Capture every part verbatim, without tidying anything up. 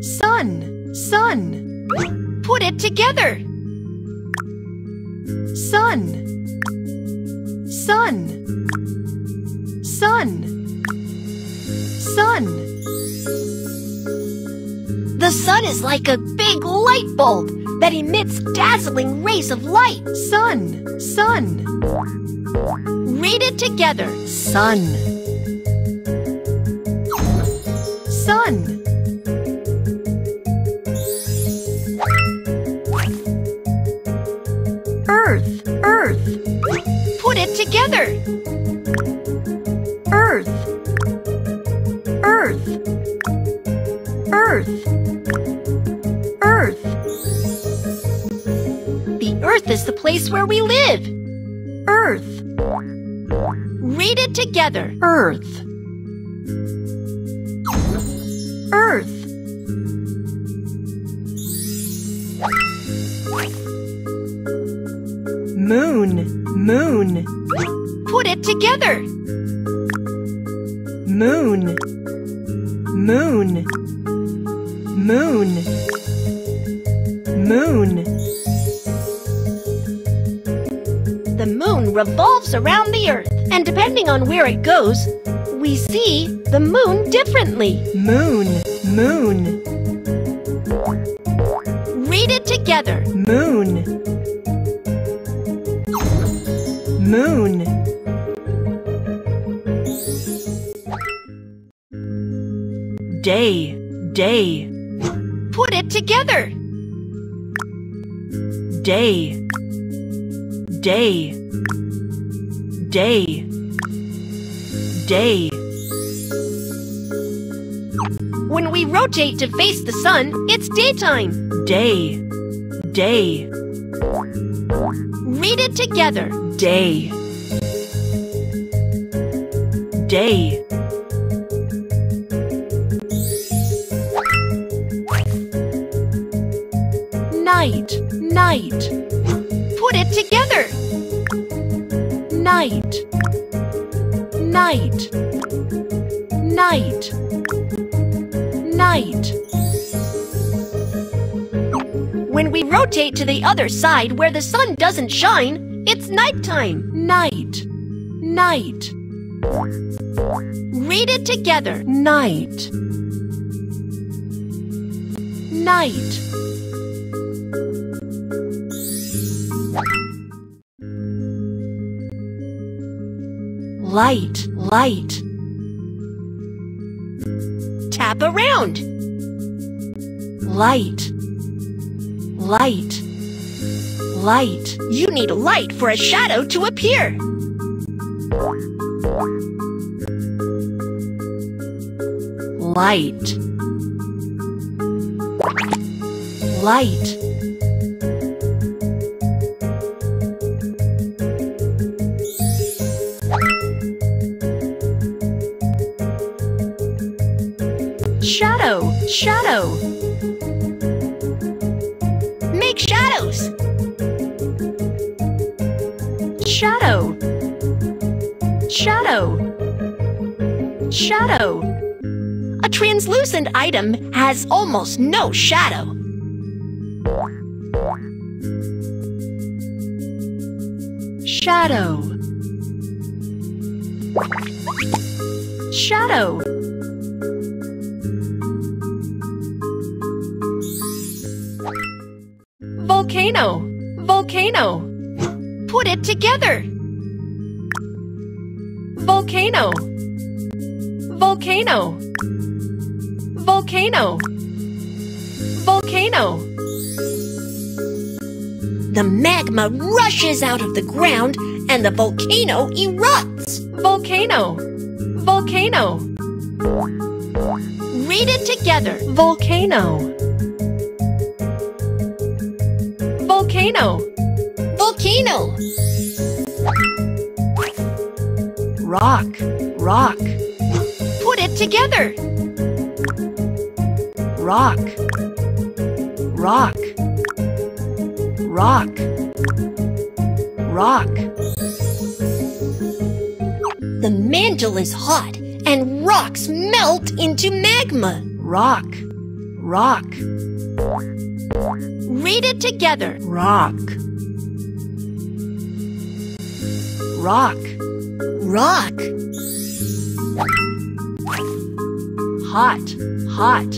Sun, sun, put it together. Sun, sun, sun, sun. The sun is like a big light bulb that emits dazzling rays of light. Sun, sun. Read it together. Sun, sun. Together. Earth, earth, earth, earth. The earth is the place where we live. Earth. Read it together. Earth, earth. Moon, moon. Put it together. Moon, moon, moon, moon. The moon revolves around the earth, and depending on where it goes, we see the moon differently. Moon, moon. Read it together. Moon, moon. Day, day. Put it together. Day, day, day, day. When we rotate to face the sun, it's daytime. Day, day. Read it together. Day, day. Night, night. Put it together. Night, night, night, night. When we rotate to the other side where the sun doesn't shine, it's nighttime. Night, night. Read it together. Night, night. Light, light. Tap around. Light, light, light. You need light for a shadow to appear. Light, light. Shadow, shadow. Make shadows. Shadow, shadow, shadow. A translucent item has almost no shadow. Shadow, shadow. Volcano, volcano. Put it together. Volcano, volcano, volcano, volcano. The magma rushes out of the ground and the volcano erupts. Volcano, volcano. Read it together. Volcano, volcano, volcano. Rock, rock. Put it together. Rock, rock, rock, rock. The mantle is hot and rocks melt into magma. rock, rock. Read it together. Rock, rock, rock. Hot, hot.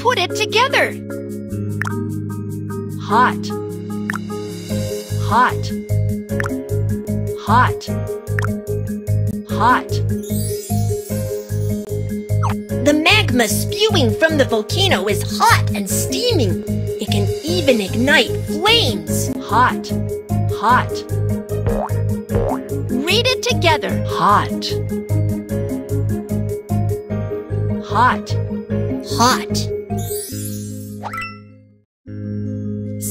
Put it together. Hot, hot, hot, hot. The magma spewing from the volcano is hot and steaming. It can even ignite flames. Hot, hot. Read it together. Hot, hot, hot.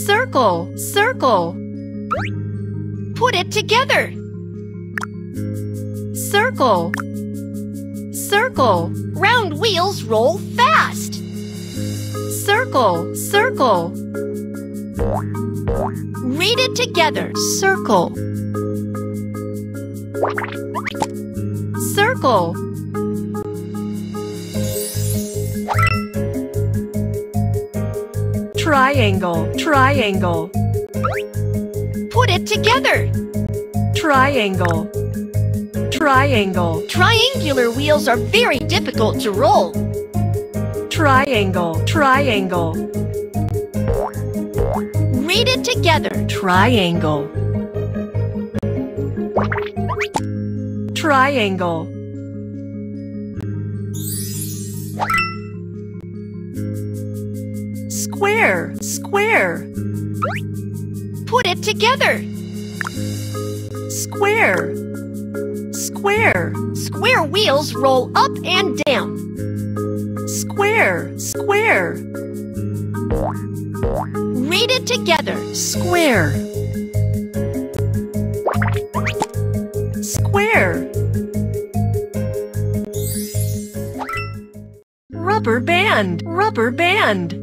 Circle, circle. Put it together. Circle, circle. Round wheels roll fast. Circle, circle. Read it together. Circle, circle. Triangle, triangle. Put it together. Triangle, triangle. Triangular wheels are very difficult to roll. Triangle, triangle. Read it together. Triangle, triangle. Square, square. Put it together. Square, square. Square wheels roll up and down. Square, square. Read it together. Square, square. Rubber band, rubber band.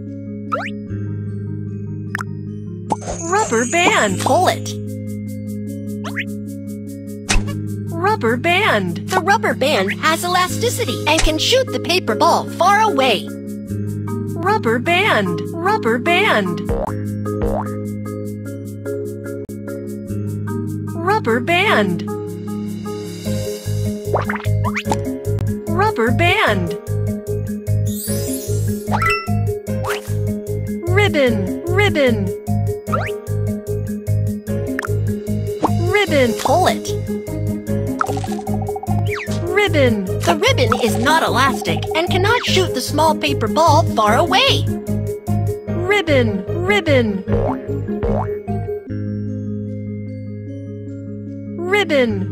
Rubber band. Pull it. Rubber band. The rubber band has elasticity and can shoot the paper ball far away. Rubber band. Rubber band. Rubber band. Rubber band. Ribbon. Ribbon. Ribbon. Pull it. Ribbon. The ribbon is not elastic and cannot shoot the small paper ball far away. Ribbon. Ribbon. Ribbon.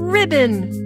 Ribbon.